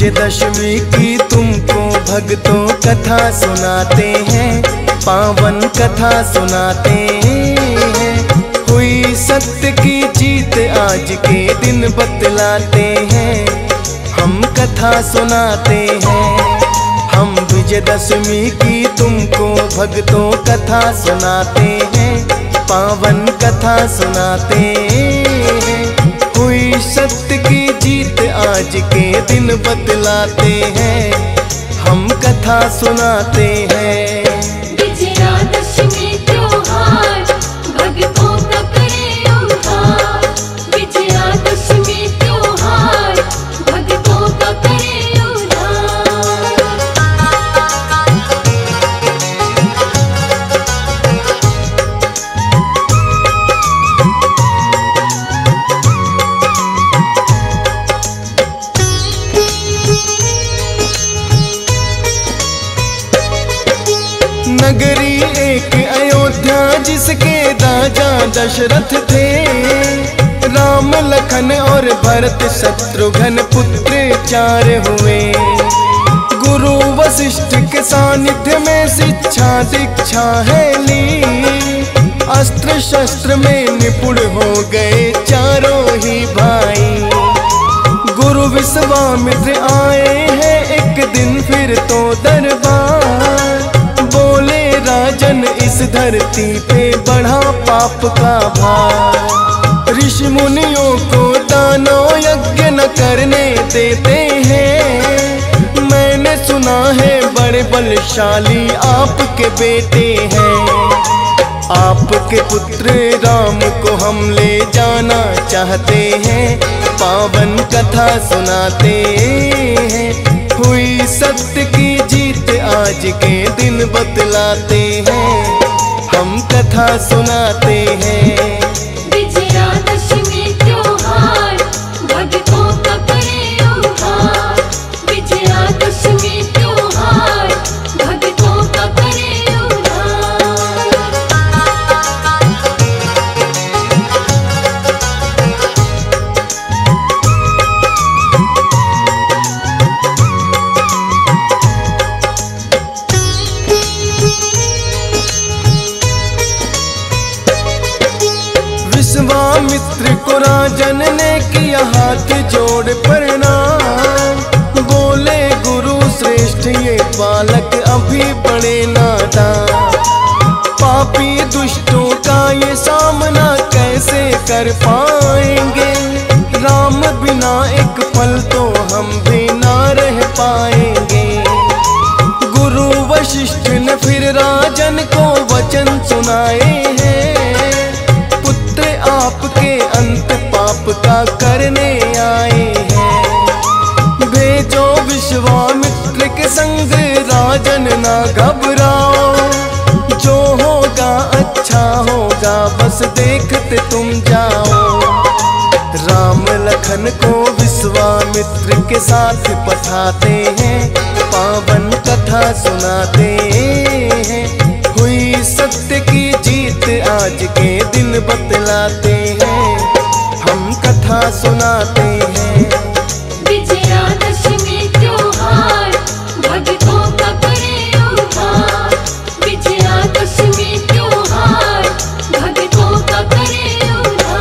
विजयदशमी की तुमको भक्तों कथा सुनाते हैं, पावन कथा सुनाते हैं। हुई सत्य की जीत आज के दिन बतलाते हैं, हम कथा सुनाते हैं। हम विजयदशमी की तुमको भक्तों कथा सुनाते हैं, पावन कथा सुनाते हैं। हुई सत्य की जीत आज के दिन बतलाते हैं, हम कथा सुनाते हैं। विजयादशमी त्योहार भक्तों का करे उद्धार, विजयादशमी त्योहार भक्तों का करे जिसके राजा दशरथ थे, राम लखन और भरत शत्रुघ्न पुत्र चार हुए। गुरु वशिष्ठ के सानिध्य में शिक्षा दीक्षा है ली, अस्त्र शस्त्र में निपुण हो गए चारों ही भाई। गुरु विश्वामित्र आए हैं एक दिन फिर तो दरबार, राजन इस धरती पे बढ़ा पाप का भार। ऋषि मुनियों को दानों यज्ञ न करने देते हैं, मैंने सुना है बड़े बलशाली आपके बेटे हैं। आपके पुत्र राम को हम ले जाना चाहते हैं, पावन कथा सुनाते हैं। हुई सत्य की जीत आज के दिन बतलाते हैं, हम कथा सुनाते हैं। विजयादशमी त्योहार भक्तों का करे उद्धार, विजयादशमी त्योहार भक्तों का करे उद्धार। विश्वामित्र को राजन ने किया हाथ जोड़ प्रणाम, बोले गुरु श्रेष्ठ ये बालक अभी बड़े नादान। पापी दुष्टों का ये सामना कैसे कर पाएंगे, राम बिना एक पल तो हम भी ना रह पाएंगे। गुरु वशिष्ठ ने फिर राजन को वचन सुनाए हैं, आपके अंत पाप का करने आए हैं। भेजो विश्वामित्र के संग राजन ना घबराओ, जो होगा अच्छा होगा बस देखते तुम जाओ। राम लखन को विश्वामित्र के साथ पठाते हैं, पावन कथा सुनाते हैं। हुई सत्य की जीत आज के दिन बतलाते हैं, हम कथा सुनाते हैं। विजयादशमी त्योहार भक्तों का करे उद्धार, विजयादशमी त्योहार भक्तों का करे उद्धार।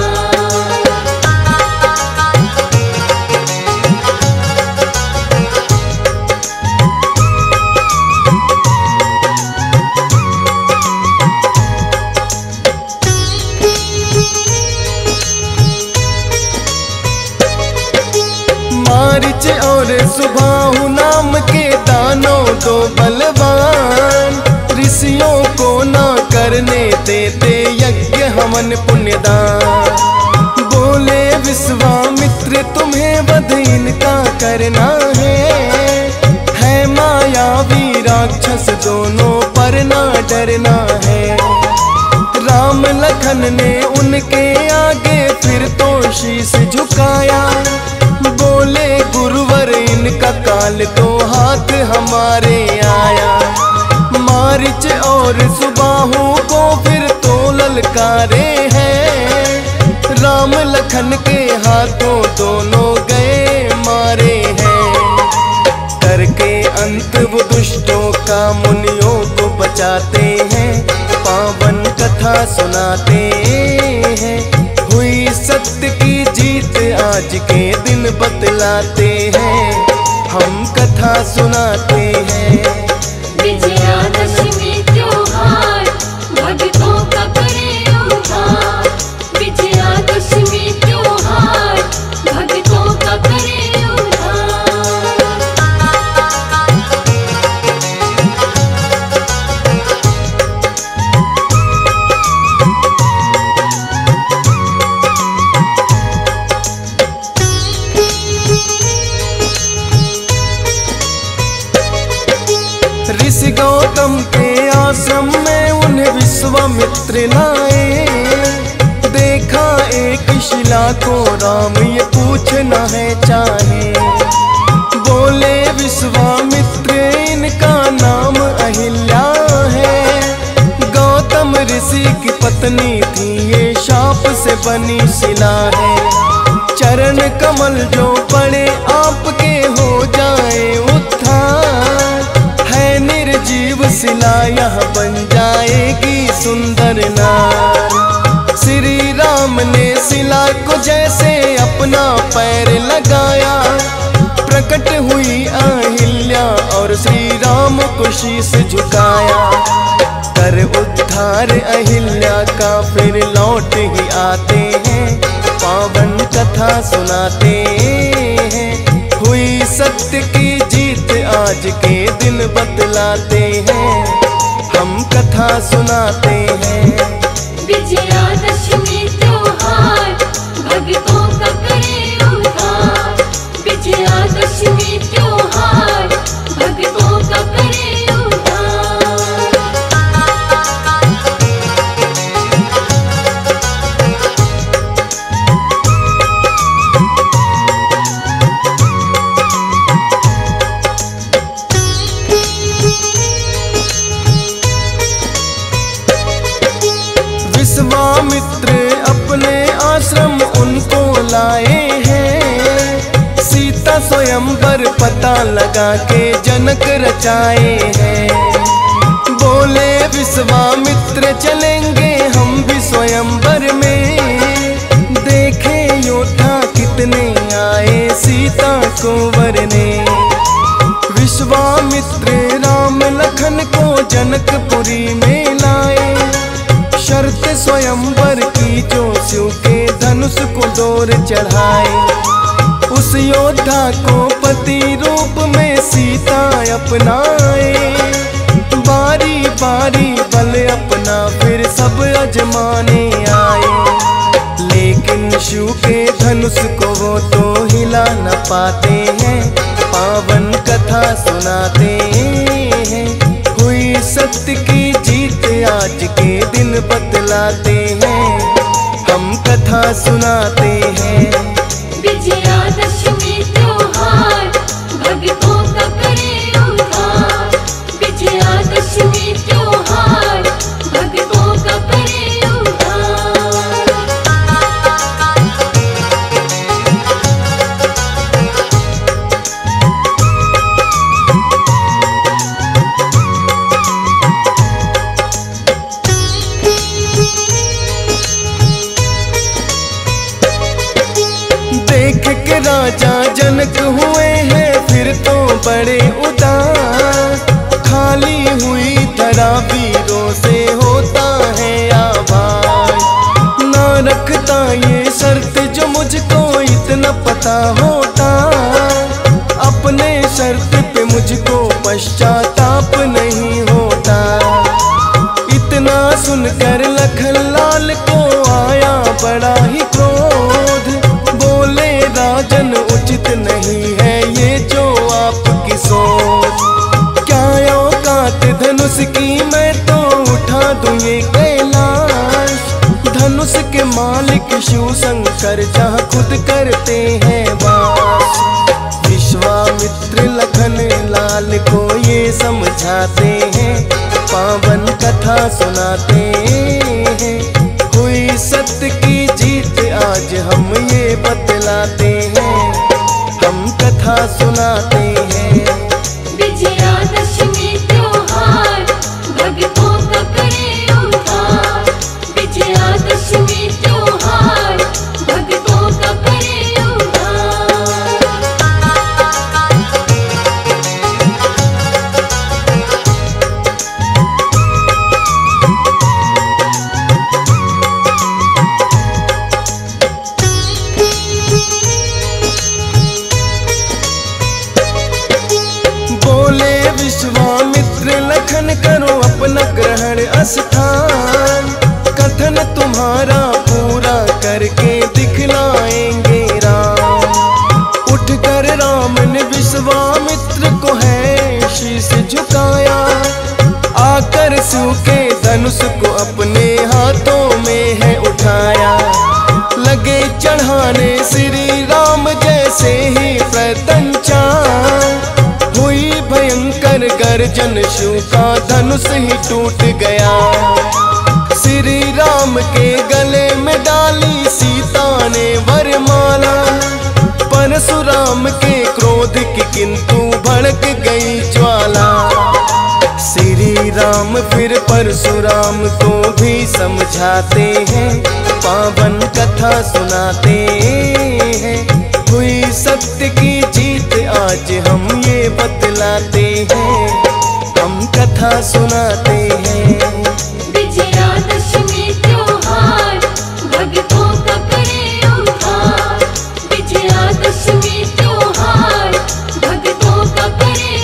मारिच और सुबाहु नाम के दानों दो बलवान, ऋषियों को ना करने देते यज्ञ हवन पुण्यदान। बोले विश्वामित्र तुम्हें वध इनका करना है मायावी राक्षस दोनों पर ना डरना है। राम लखन ने उनके आगे फिर तो शीश झुकाया, बोले गुरुवर इनका काल तो हाथ हमारे आया। मारिच और सुबाहु को फिर तो ललकारे हैं, राम लखन के हाथों दोनों गए मारे हैं। देवता मुनियों को बचाते हैं, पावन कथा सुनाते हैं, हुई सत्य की जीत आज के दिन बतलाते हैं, हम कथा सुनाते हैं। विजयदशमी त्योहार भक्तों का करे उद्धार, विजयदशमी त्योहार भक्तों का करे गौतम के आश्रम में उन्हें विश्वामित्र लाए, देखा एक शिला को राम ये पूछना है चाहे, बोले विश्वामित्र इनका नाम अहिल्या है, गौतम ऋषि की पत्नी थी ये शाप से बनी शिला है, चरण कमल जो पड़े आपके हो जाए उत्थान, जीव शिला यह बन जाएगी सुंदर नार। श्री राम ने शिला को जैसे अपना पैर लगाया, प्रकट हुई अहिल्या और श्री राम को शीश झुकाया, कर उद्धार अहिल्या का फिर लौट ही आते हैं, पावन कथा सुनाते हैं, हुई सत्य की जीत आज के दिन बतलाते हैं, हम कथा सुनाते हैं। विजयदशमी त्योहार भक्तों का करे उद्धार, विजयदशमी त्योहार भक्तों का करे लाए हैं, सीता स्वयंवर पता लगा के जनक रचाए हैं, बोले विश्वामित्र चलेंगे हम भी स्वयंवर में, देखे योद्धा कितने आए सीता को वरने, विश्वामित्र राम लखन को जनकपुरी में लाए, शर्त स्वयंवर की जो शिव के धनुष को डोर चढ़ाए, उस योद्धा को पति रूप में सीता अपनाए, बारी बारी बल अपना फिर सब अजमाने आए, लेकिन शिव के धनुष को वो तो हिला न पाते हैं, पावन कथा सुनाते हैं, हुई सत्य की जीत आज के दिन बतलाते हैं, हम कथा सुनाते हैं। विजयदशमी त्योहार भक्तों का करे उद्धार, विजयदशमी त्योहार भक्तों का करे राजा जनक हुए हैं फिर तो बड़े उदास, खाली हुई धरा वीरों से होता है आभास, ना रखता ये शर्त जो मुझको इतना पता होता, अपने शर्त पे मुझको पश्चाताप नहीं होता, इतना सुनकर लखन लाल को आया बड़ा ही क्रोध, राजन उचित नहीं है ये जो आपकी सोच, क्या औकात धनुष की मैं तो उठा दूं ये कैलाश, धनुष के मालिक शिव शंकर जहाँ खुद करते हैं वास, विश्वामित्र लखन लाल को ये समझाते हैं, पावन कथा सुनाते हैं, हुई सत्य की जीत आज हम ये बतलाते हैं, हम कथा सुनाते हैं। विजयदशमी त्योहार विश्वामित्र लखन करो अपना ग्रहण स्थान, कथन तुम्हारा पूरा करके दिखलाएंगे राम। उठकर राम ने विश्वामित्र को है शीश झुकाया, आकर शिव के धनुष को अपने हाथों में है उठाया। लगे चढ़ाने श्री राम जैसे ही प्रतन चान, हुई भयंकर गर्जन, शिव का धनुष ही टूट गया। श्री राम के गले में डाली सीता ने वरमाला, परशुराम के क्रोध की किंतु भड़क गई ज्वाला। श्री राम फिर परशुराम को भी समझाते हैं, पावन कथा सुनाते हैं। हुई सत्य की जीत आज हम ये बतलाते हैं, हम कथा सुनाते हैं। विजयदशमी त्योहार भक्तों का करे उद्धार, विजयदशमी त्योहार भक्तों का करे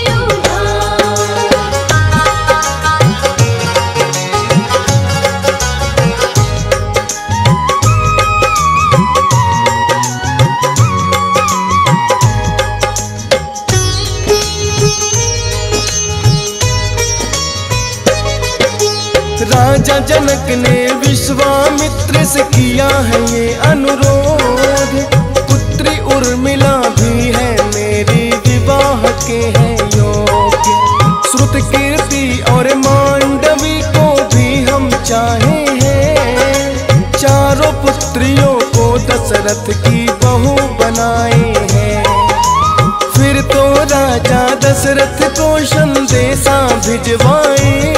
राजा जनक ने विश्वामित्र से किया है ये अनुरोध, पुत्री उर्मिला भी है मेरी विवाह के है योग्य। श्रुतकीर्ति और मांडवी को भी हम चाहे हैं, चारों पुत्रियों को दशरथ की बहू बनाए हैं। फिर तो राजा दशरथ को संदेशा भिजवाए,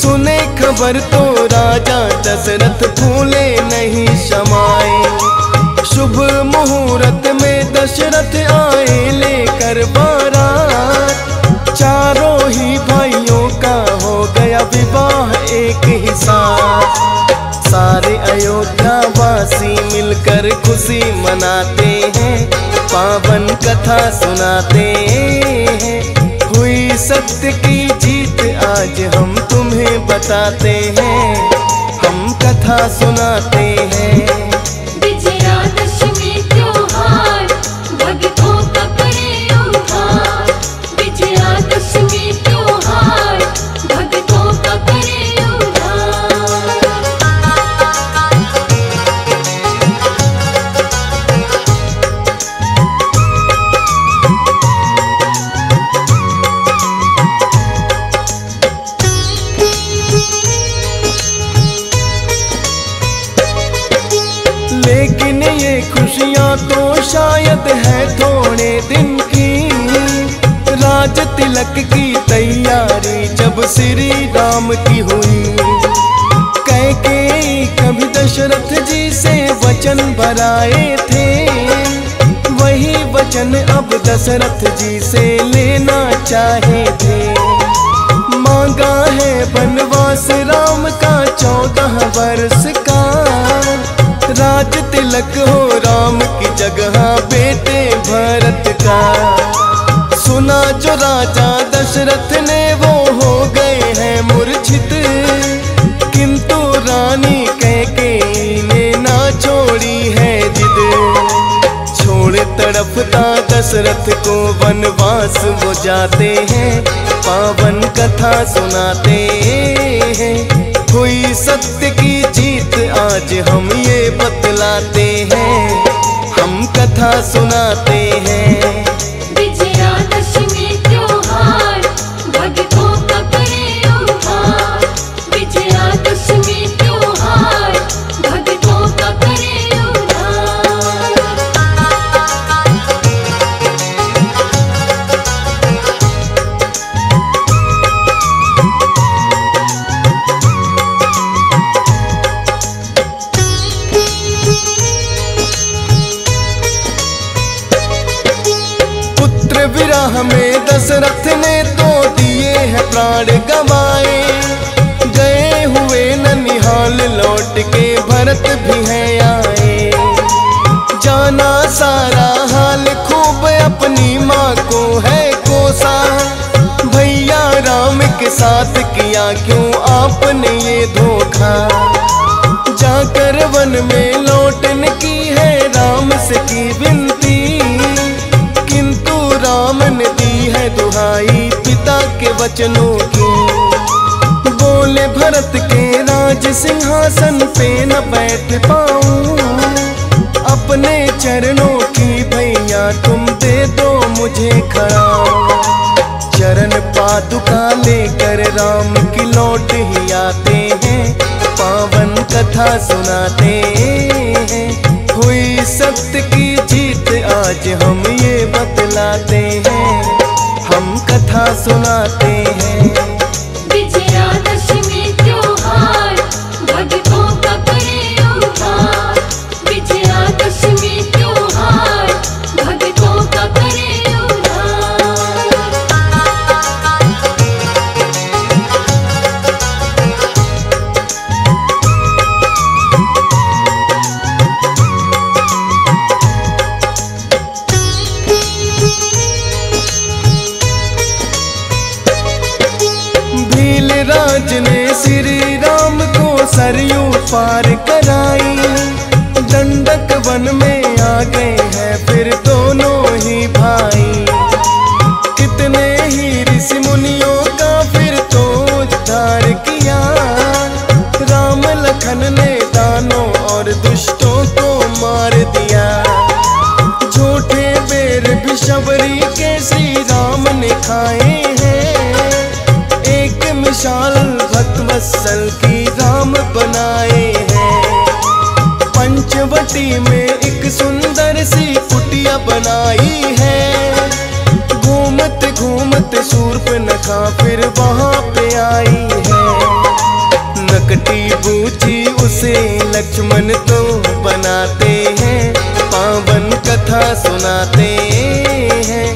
सुने खबर तो राजा दशरथ भूले नहीं शमाए। शुभ मुहूर्त में दशरथ आए लेकर बारात, चारों ही भाइयों का हो गया विवाह एक ही साथ। सारे अयोध्या वासी मिलकर खुशी मनाते हैं, पावन कथा सुनाते हैं। हुई सत्य की जीत आज हम तुम्हें बताते हैं, हम कथा सुनाते हैं। विजयादशमी त्योहार भक्तों का करे उद्धार, विजयादशमी त्योहार भक्तों का करे उद्धार। लेकिन ये खुशियाँ तो शायद है थोड़े दिन की, राज तिलक की तैयारी जब श्री राम की हुई। कह के कभी दशरथ जी से वचन भराए थे, वही वचन अब दशरथ जी से लेना चाहे थे। मांगा है वनवास राम का 14 वर्ष का, राज तिलक हो राम की जगह बेटे भरत का। सुना जो राजा दशरथ ने वो हो गए हैं मूर्छित, किंतु रानी कह के ने ना छोड़ी है जिद। छोड़ तड़पता दशरथ को वनवास वो जाते हैं, पावन कथा सुनाते हैं। हुई सत्य की जीत आज हम ये बतलाते हैं, हम कथा सुनाते हैं। विजयादशमी त्योहार भक्तों का करे उद्धार, विजयादशमी त्योहार भक्तों का करे उद्धार। हमें दशरथ ने तो दिए हैं प्राण गवाए, गए हुए ननिहाल लौट के भरत भी है आए। जाना सारा हाल खूब अपनी माँ को है कोसा, भई साथ किया क्यों आपने ये धोखा। जाकर वन में लौटन की है राम से की विनती, किंतु राम ने दी है दुहाई पिता के वचनों की। बोले भरत के राज सिंहासन पे न बैठ पाऊं, अपने चरणों की भैया तुम दे दो मुझे खड़ा। चरण पादुका लेकर राम की लौट ही आते हैं, पावन कथा सुनाते हैं। हुई सत्य की जीत आज हम ये बतलाते हैं, हम कथा सुनाते हैं। सरयू पार कराई दंडक वन में आ गए हैं फिर दोनों ही भाई। कितने ही ऋषि मुनियों का फिर तो उद्धार किया, राम लखन ने दानों और दुष्टों को मार दिया। झूठे बेर भी शबरी के श्री राम ने खाए हैं, एक मिसाल भक्तवत्सल की बनाए हैं। पंचवटी में एक सुंदर सी कुटिया बनाई है, घूमते घूमते सूर्पनखा फिर वहाँ पे आई है। नकटी बूची उसे लक्ष्मण तो बनाते हैं, पावन कथा सुनाते हैं।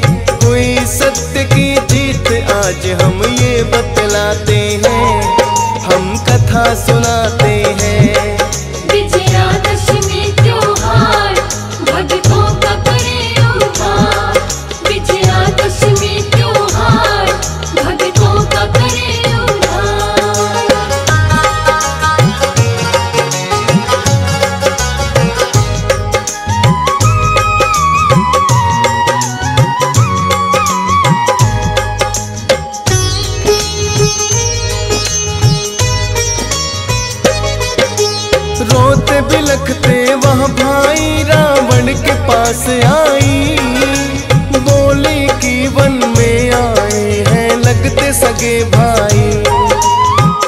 कोई सत्य की जीत आज हम ये बतलाते हैं, हम कथा सुनाते हैं। विजयादशमी त्योहार भक्तों का करे उद्धार, विजयादशमी त्योहार भक्तों का करे पास आई। बोली की वन में आए हैं लगते सगे भाई,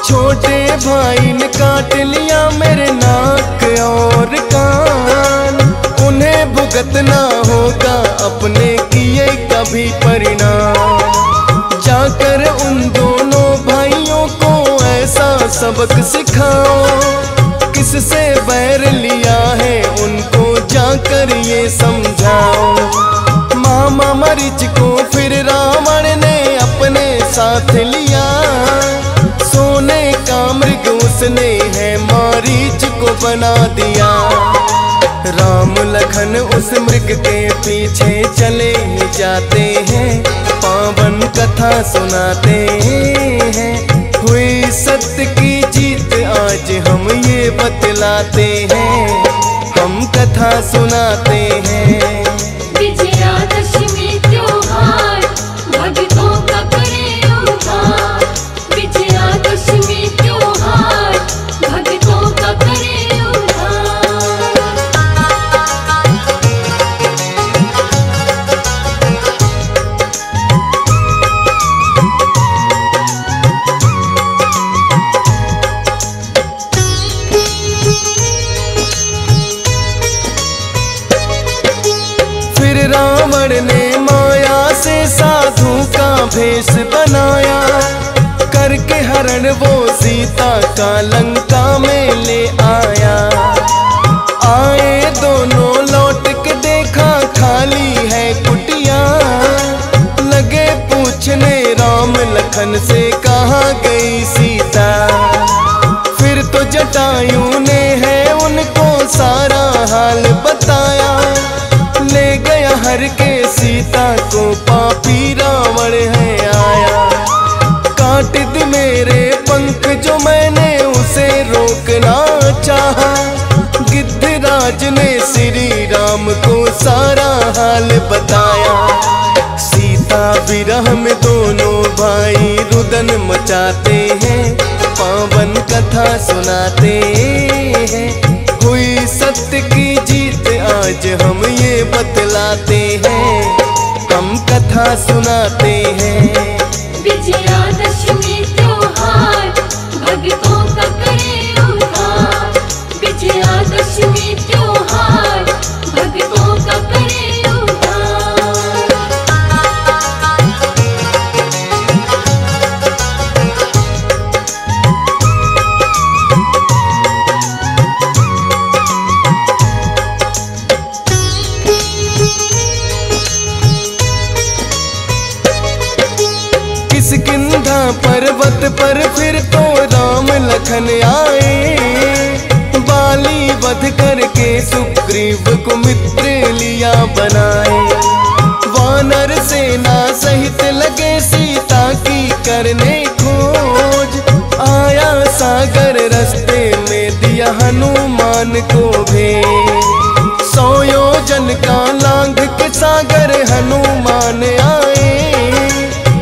छोटे भाई ने काट लिया मेरे नाक और कान। उन्हें भुगतना होगा अपने किए कभी परिणाम। जाकर उन दोनों भाइयों को ऐसा सबक सिखाओ, किससे बैर लिया है उनको जाकर ये समझाओ। मामा मारिच को फिर रावण ने अपने साथ लिया, सोने का मृग उसने है मारिच को बना दिया। राम लखन उस मृग के पीछे चले ही जाते हैं, पावन कथा सुनाते हैं। हुई सत्य की जीत आज हम ये बतलाते हैं, हम कथा सुनाते हैं। विजयादशमी त्योहार भक्तों का करे उद्धार, विजयादशमी त्योहार भक्तों का करे भेष बनाया, करके हरण वो सीता का लंका में ले आया। आए दोनों लौट के देखा खाली है कुटिया, लगे पूछने राम लखन से कहाँ गई सीता। फिर तो जटायू ने है उनको सारा हाल बताया, ले गया हर के सीता को पापी रावण है आया। टिड्ड मेरे पंख जो मैंने उसे रोकना चाहा। गिद्धराज ने श्री राम को सारा हाल बताया। सीता विरह में दोनों भाई रुदन मचाते हैं, पावन कथा सुनाते हैं। हुई सत्य की जीत आज हम ये बतलाते हैं, हम कथा सुनाते हैं। विजयादशमी त्योहार भक्तों का करे उद्धार। विजयादशमी त्योहार भक्तों का करे पर्वत पर फिर तो राम लखन आए। बाली वध करके सुग्रीव को मित्र लिया बनाए। वानर सेना सहित लगे सीता की करने खोज। आया सागर रस्ते में दिया हनुमान को भेज। 100 योजन का लांघ के सागर हनुमान आए।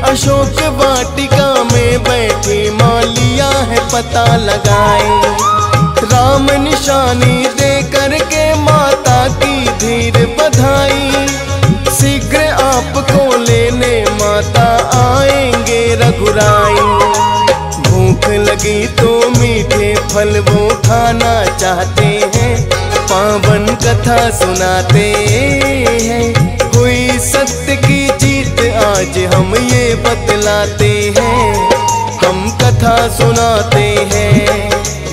अशोक वाटिका में बैठे मां लिया है पता लगाए। राम निशानी दे करके माता की धीर बधाई। शीघ्र आपको लेने माता आएंगे रघुराई। भूख लगी तो मीठे फल वो खाना चाहते हैं, पावन कथा सुनाते हैं। कोई सत्य की आज हम ये बतलाते हैं, हम कथा सुनाते हैं।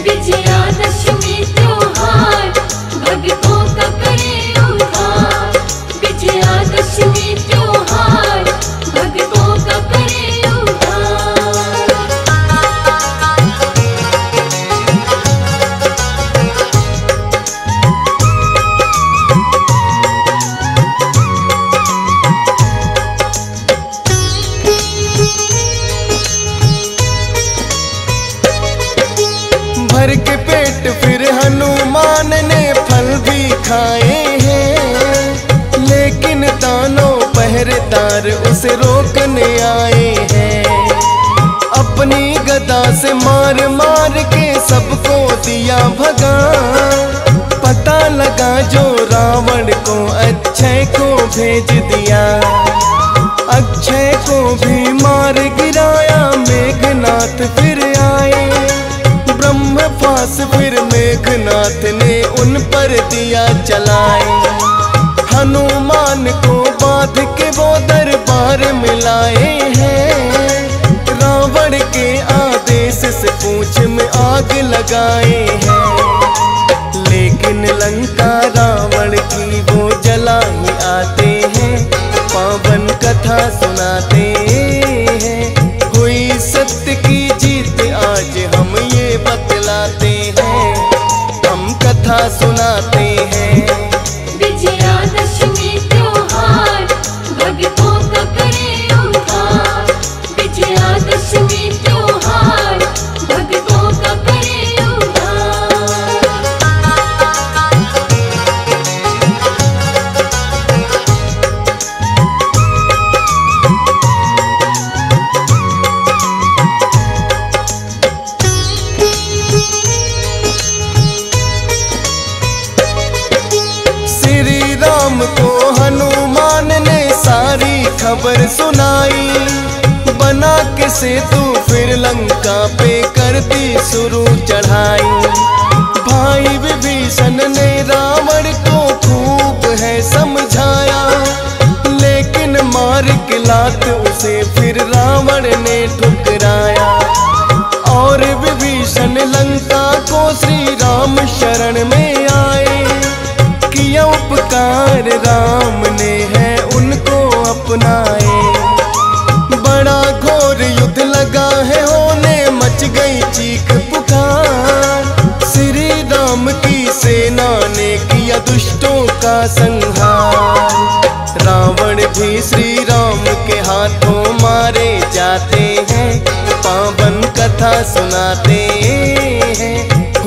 विजयादशमी त्योहार भक्तों का करे उद्धार। विजयादशमी त्योहार भक्तों का करे उद्धार। भर के पेट फिर हनुमान ने फल भी खाए हैं, लेकिन दानों पहरेदार उसे रोकने आए हैं। अपनी गदा से मार मार के सबको दिया भगा। पता लगा जो रावण को अक्षय को भेज दिया। अक्षय को भी मार गिराया, मेघनाथ फिर आए। ब्रह्म फास फिर मेघनाथ ने उन पर दिया चलाए। हनुमान को बांध के वो दरबार मिलाए हैं। रावण के आदेश से पूंछ में आग लगाए हैं। लेकिन लंका रावण की वो जला ही आते हैं, पावन कथा सुनाते हैं। कोई सत्य की जीत आज हम ये बतलाते हैं, हम कथा सुनाते हैं। विजयादशमी त्योहार भक्तों का करे उद्धार। विजयादशमी त्योहार भक्तों का करे उद्धार। को हनुमान ने सारी खबर सुनाई। बना के सेतु फिर लंका पे कर दी शुरू चढ़ाई। भाई विभीषण ने रावण को खूब है समझाया, लेकिन मार के लात उसे फिर रावण ने ठुकराया। और विभीषण लंका को श्री राम शरण में आए। किया उपकार राम ने है उनको अपनाए। बड़ा घोर युद्ध लगा है होने, मच गई चीख पुकार। श्री राम की सेना ने किया दुष्टों का संहार। रावण भी श्री राम के हाथों मारे जाते हैं, पावन सुनाते हैं,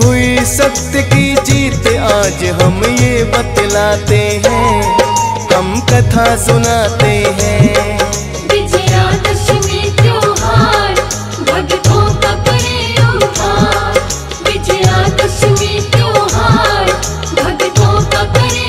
हुई सत्य की जीत आज हम ये बतलाते हैं, हम कथा सुनाते हैं। विजयदशमी त्योहार भक्तों का करे उद्धार, विजयदशमी त्योहार भक्तों का करे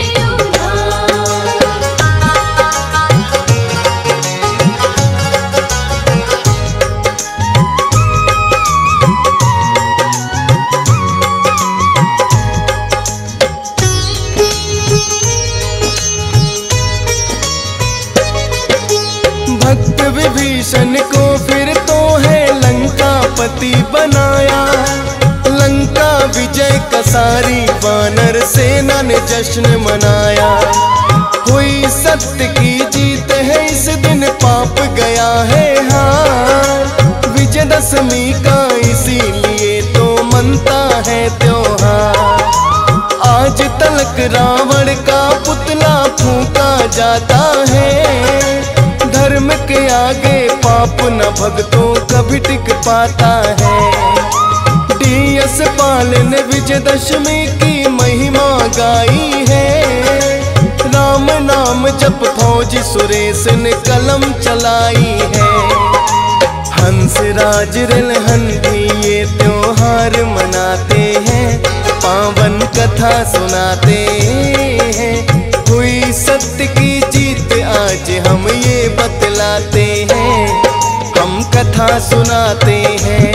विभीषण को फिर तो है लंकापति बनाया, लंका विजय का सारी वानर सेना ने जश्न मनाया, हुई सत्य की जीत है इस दिन पाप गया है हार, विजयदशमी का इसीलिए तो मनता है त्योहार। आज तलक रावण का पुतला फूंका जाता है, धर्म के आगे पाप न भक्तों कभी टिक पाता है। DS पाल ने विजयदशमी की महिमा गाई है, राम नाम जप फौज सुरेश ने कलम चलाई है, हंस राज रिलहन भी ये त्योहार मनाते हैं, पावन कथा सुनाते हैं, हुई सत्य की जीत आज हम ये बतलाते हैं, हम कथा सुनाते हैं।